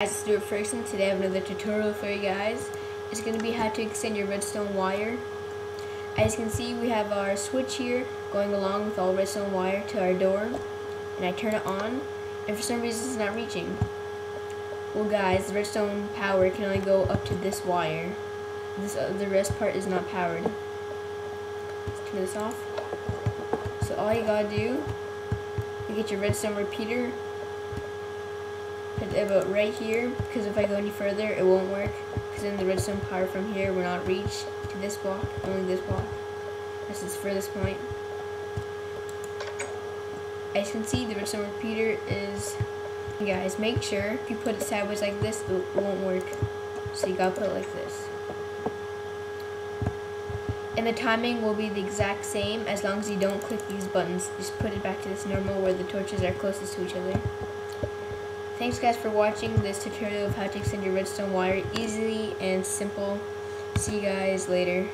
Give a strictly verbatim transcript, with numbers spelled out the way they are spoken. Guys, it's Stuart Ferguson. Today I have another tutorial for you guys. It's going to be how to extend your redstone wire. As you can see, we have our switch here going along with all redstone wire to our door, and I turn it on, and for some reason it's not reaching. Well guys, the redstone power can only go up to this wire. This uh, the rest part is not powered. Let's turn this off. So all you gotta do, you get your redstone repeater, put it about right here, because if I go any further it won't work, because then the redstone power from here will not reach to this block, only this block. That's its furthest point. As you can see, the redstone repeater is, guys, make sure if you put it sideways like this it won't work, so you gotta put it like this. And the timing will be the exact same as long as you don't click these buttons. Just put it back to this normal where the torches are closest to each other. Thanks guys for watching this tutorial of how to extend your redstone wire easily and simple. See you guys later.